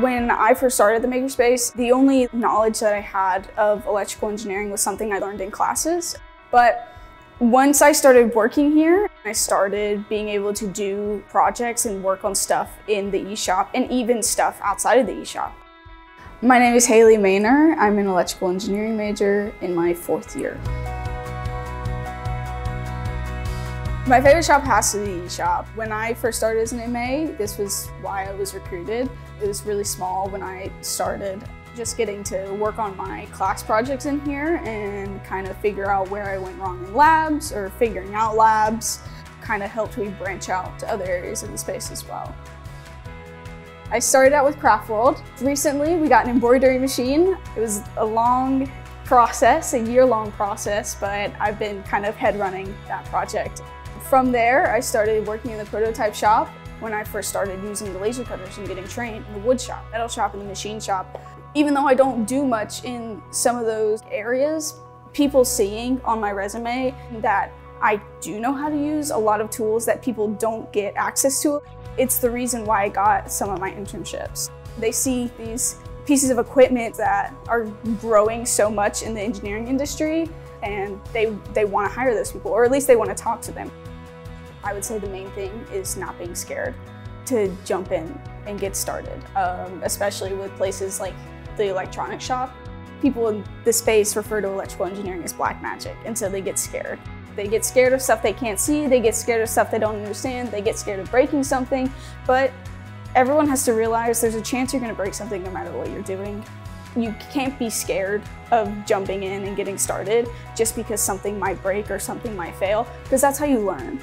When I first started the Makerspace, the only knowledge that I had of electrical engineering was something I learned in classes. But once I started working here, I started being able to do projects and work on stuff in the e-shop and even stuff outside of the e-shop. My name is Haley Manor. I'm an electrical engineering major in my 4th year. My favorite shop has to be the e-shop. When I first started as an MA, this was why I was recruited. It was really small when I started. Just getting to work on my class projects in here and kind of figure out where I went wrong in labs or figuring out labs kind of helped me branch out to other areas of the space as well. I started out with Craftworld. Recently, we got an embroidery machine. It was a long process, a year-long process, but I've been kind of head-running that project. From there, I started working in the prototype shop when I first started using the laser cutters and getting trained in the wood shop, metal shop, and the machine shop. Even though I don't do much in some of those areas, people seeing on my resume that I do know how to use a lot of tools that people don't get access to. It's the reason why I got some of my internships. They see these pieces of equipment that are growing so much in the engineering industry, and they want to hire those people, or at least they want to talk to them. I would say the main thing is not being scared to jump in and get started, especially with places like the electronics shop. People in the space refer to electrical engineering as black magic, and so they get scared. They get scared of stuff they can't see, they get scared of stuff they don't understand, they get scared of breaking something, but everyone has to realize there's a chance you're going to break something no matter what you're doing. You can't be scared of jumping in and getting started just because something might break or something might fail, because that's how you learn.